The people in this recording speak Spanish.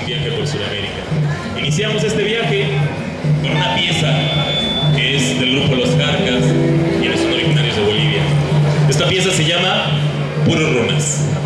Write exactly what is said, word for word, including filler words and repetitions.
un viaje por Sudamérica. Iniciamos este viaje con una pieza que es del grupo Los Carcas, quienes son originarios de Bolivia. Esta pieza se llama Puru Runas.